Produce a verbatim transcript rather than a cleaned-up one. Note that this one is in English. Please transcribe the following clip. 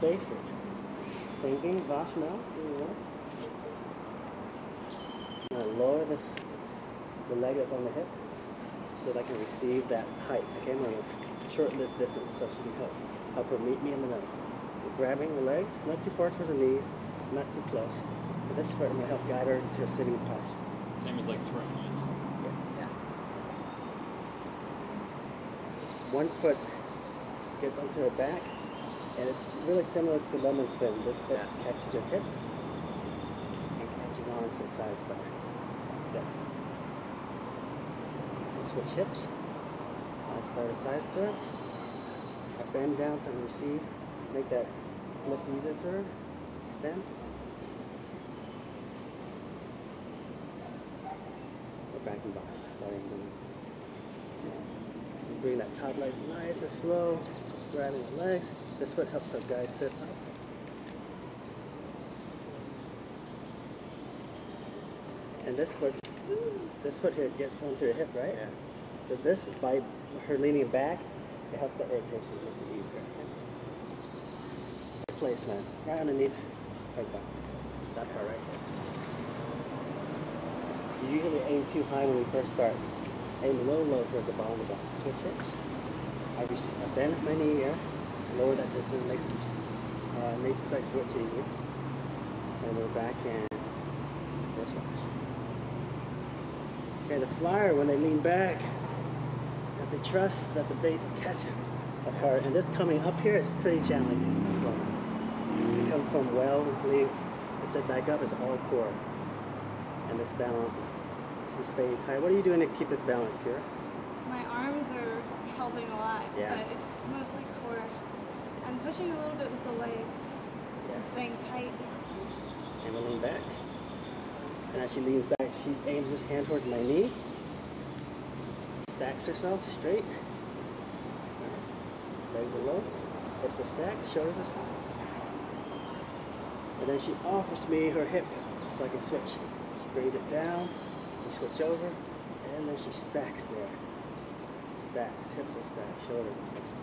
basic. Same thing, wash mouth, you know. I'm going to lower this, the leg that's on the hip, so that I can receive that height. Okay, I'm going to shorten this distance so she can help, help her meet me in the middle. We're grabbing the legs, not too far towards the knees, not too close. But this part I'm going to help guide her to a sitting posture. Same as like Tyrannosaurus. Yes. Yeah. One foot gets onto her back, and it's really similar to London spin. This foot yeah. catches her hip and catches on to a side star. Yeah. Switch hips, side star to side star. I bend down so I can receive, make that look easier for her, extend. Go back and behind. Yeah. Just bring that top leg nice and slow, grabbing the legs. This foot helps our guide sit up. And this foot, this foot here gets onto her hip, right? Yeah. So this, by her leaning back, it helps that rotation, makes it easier. Okay? Placement, right underneath her butt. That part right there. You usually aim too high when we first start. Aim low, low towards the bottom of the butt. Switch hips. I, I bend my knee here. Lower that distance, makes it, uh, makes the side switch easier. And we're back in first wash. Okay, the flyer, when they lean back, that they trust that the base will catch it. That's hard. And this coming up here is pretty challenging. You come from well, lean, and sit back up is all core. And this balance is, she's staying tight. What are you doing to keep this balance, Kira? My arms are helping a lot, yeah. but it's mostly core. I'm pushing a little bit with the legs yes. and staying tight. And we'll lean back. And as she leans back, she aims this hand towards my knee. Stacks herself straight. Nice. Legs are low. Hips are stacked. Shoulders are stacked. And then she offers me her hip so I can switch. She brings it down. We switch over. And then she stacks there. Stacks. Hips are stacked. Shoulders are stacked.